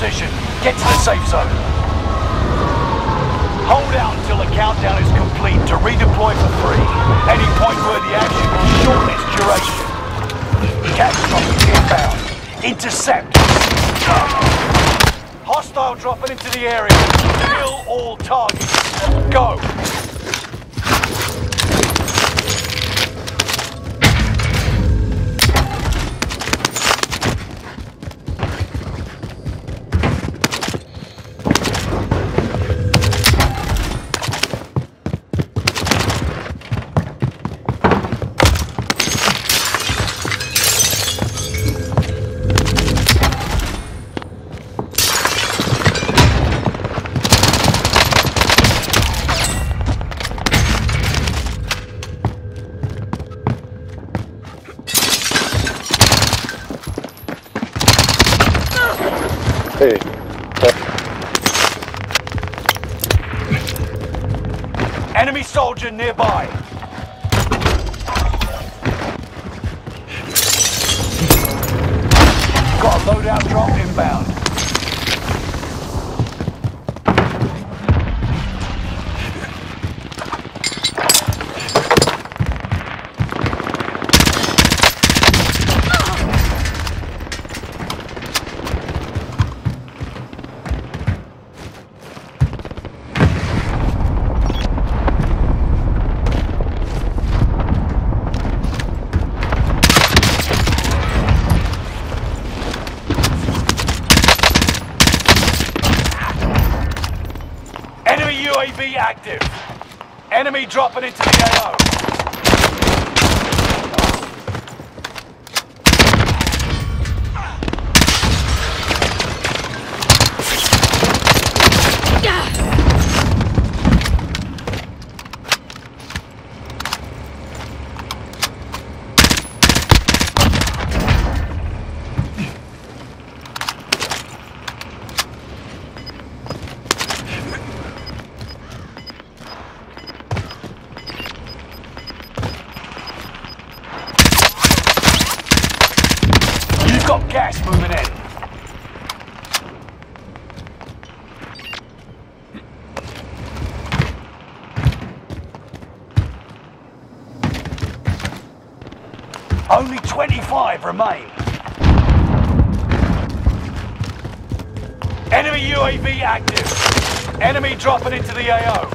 position. Get to the safe zone. Hold out until the countdown is complete to redeploy for free. Any point where the action will shorten its duration. Gas dropping inbound. Intercept. Hostile dropping into the area. Kill all targets. Go. Hey. Enemy soldier nearby. Got a loadout drop inbound. UAV active. Enemy dropping into the AO. Got gas moving in. Only 25 remain. Enemy UAV active. Enemy dropping into the AO.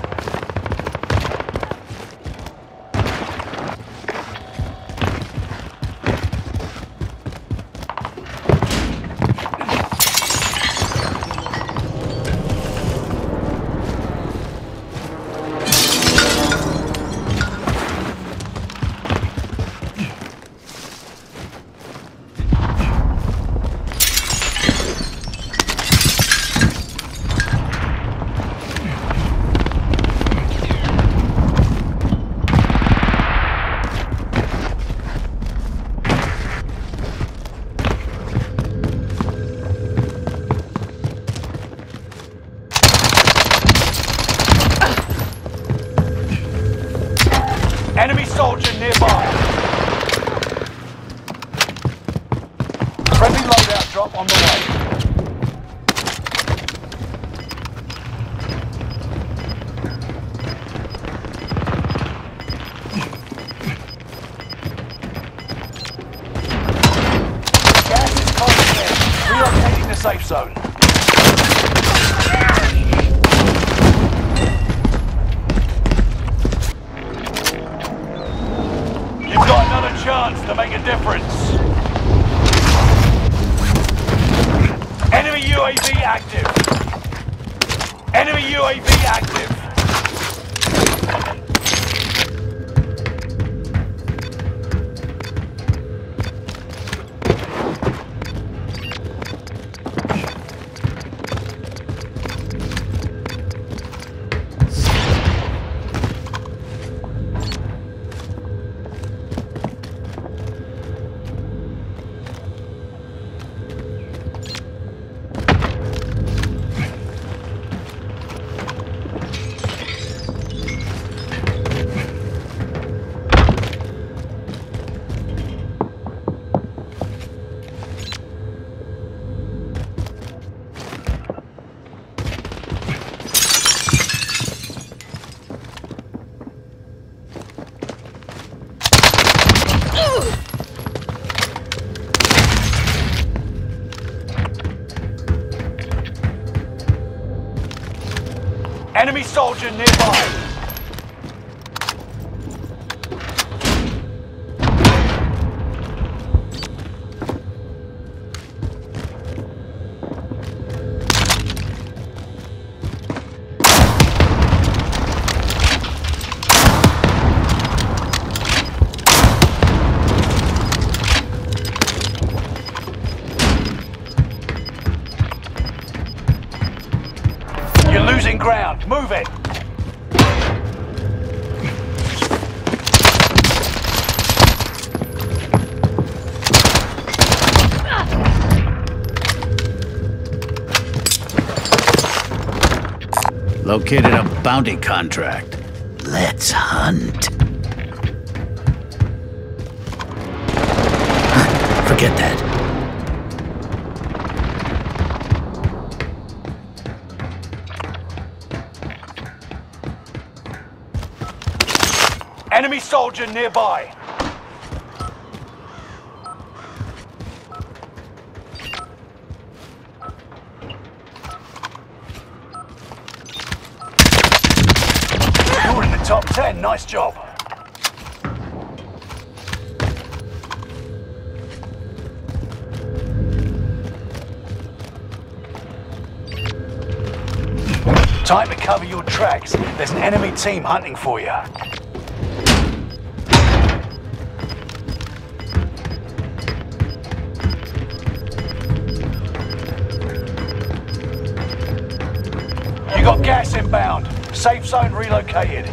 Enemy soldier nearby. Friendly loadout drop on the way. Gas is closing in. Relocating the safe zone. Chance to make a difference. Enemy UAV active. Enemy UAV active. Enemy soldier nearby! Losing ground. Move it. Located a bounty contract. Let's hunt. Forget that. Enemy soldier nearby. You're in the top 10. Nice job. Time to cover your tracks. There's an enemy team hunting for you. Got gas inbound. Safe zone relocated.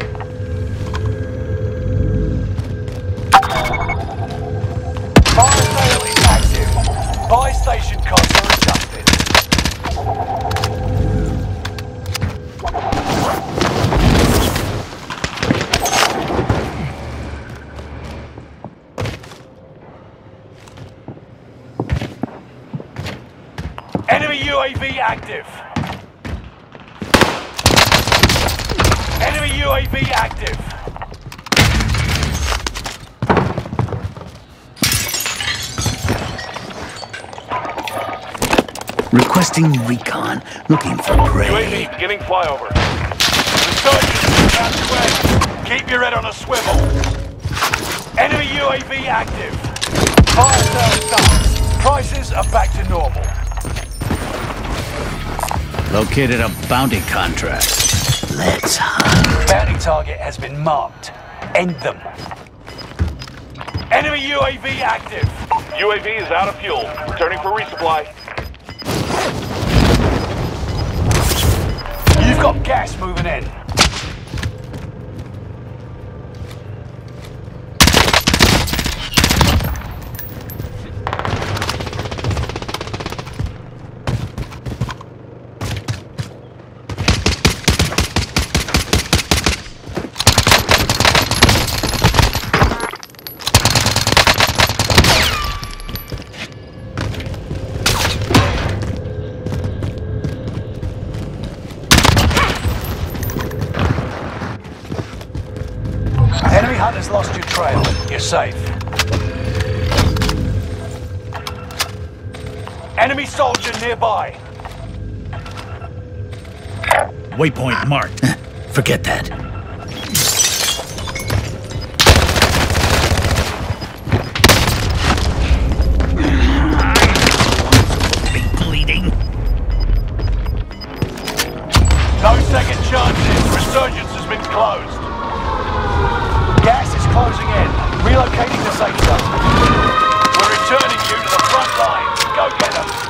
Fire sale is active. Buy station costs are adjusted. Enemy UAV active. UAV active. Requesting recon. Looking for prey. UAV beginning flyover. Resurgence out the way. Keep your head on a swivel. Enemy UAV active. Fire sale starts. Prices are back to normal. Located a bounty contract. Let's hunt. Bounty target has been marked. End them. Enemy UAV active. UAV is out of fuel. Returning for resupply. You've got gas moving in. Hunter's lost your trail. You're safe. Enemy soldier nearby. Waypoint marked. Forget that. Big bleeding. No second chances. Resurgence has been closed. Gas is closing in. Relocating to safe zone. We're returning you to the front line. Go get them.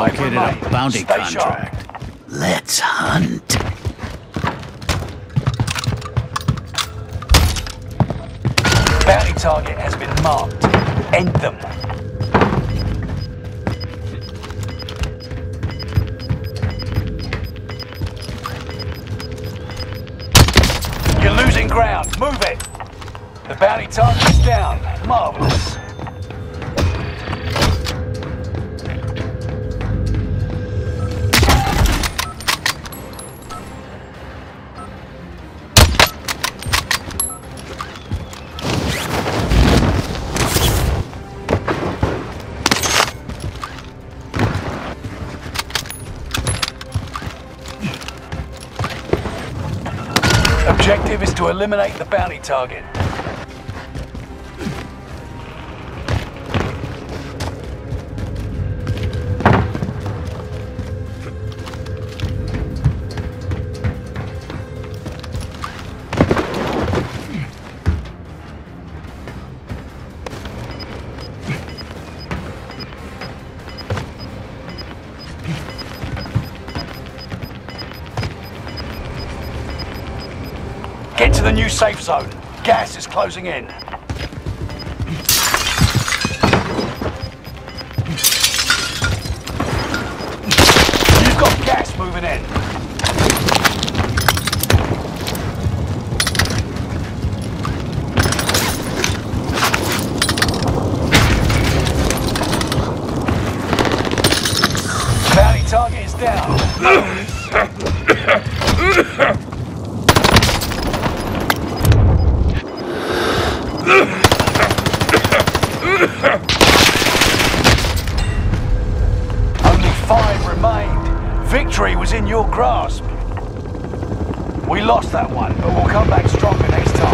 Located a bounty contract. Let's hunt. Bounty target has been marked. End them. You're losing ground. Move it. The bounty target is down. Marvelous. Objective is to eliminate the bounty target. Get to the new safe zone. Gas is closing in. You've got gas moving in. Bounty target is down. Only 5 remained. Victory was in your grasp. We lost that one, but we'll come back stronger next time.